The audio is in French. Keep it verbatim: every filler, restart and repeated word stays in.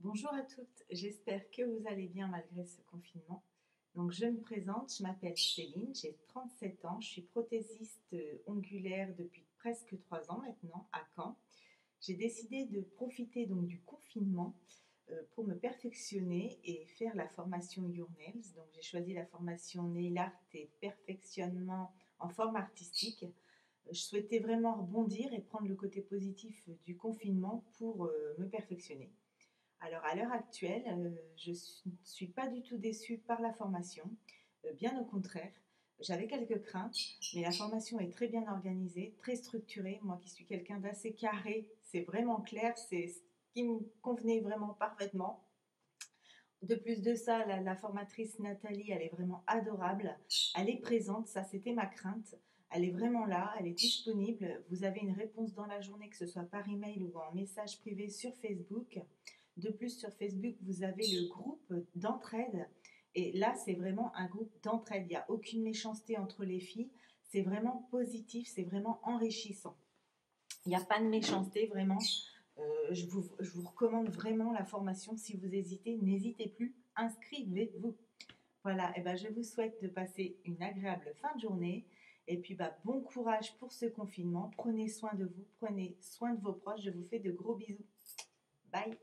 Bonjour à toutes, j'espère que vous allez bien malgré ce confinement. Donc je me présente, je m'appelle Céline, j'ai trente-sept ans, je suis prothésiste ongulaire depuis presque trois ans maintenant à Caen. J'ai décidé de profiter donc du confinement pour me perfectionner et faire la formation Yournails. Donc j'ai choisi la formation Nail Art et perfectionnement en forme artistique. Je souhaitais vraiment rebondir et prendre le côté positif du confinement pour me perfectionner. Alors à l'heure actuelle, je ne suis pas du tout déçue par la formation, bien au contraire. J'avais quelques craintes, mais la formation est très bien organisée, très structurée. Moi qui suis quelqu'un d'assez carré, c'est vraiment clair, c'est ce qui me convenait vraiment parfaitement. De plus de ça, la, la formatrice Nathalie, elle est vraiment adorable, elle est présente, ça c'était ma crainte. Elle est vraiment là, elle est disponible, vous avez une réponse dans la journée, que ce soit par email ou en message privé sur Facebook. De plus, sur Facebook, vous avez le groupe d'entraide. Et là, c'est vraiment un groupe d'entraide. Il n'y a aucune méchanceté entre les filles. C'est vraiment positif, c'est vraiment enrichissant. Il n'y a pas de méchanceté, vraiment. Euh, je, vous, je vous recommande vraiment la formation. Si vous hésitez, n'hésitez plus, inscrivez-vous. Voilà, et ben, je vous souhaite de passer une agréable fin de journée. Et puis, bah, bon courage pour ce confinement. Prenez soin de vous, prenez soin de vos proches. Je vous fais de gros bisous. Bye!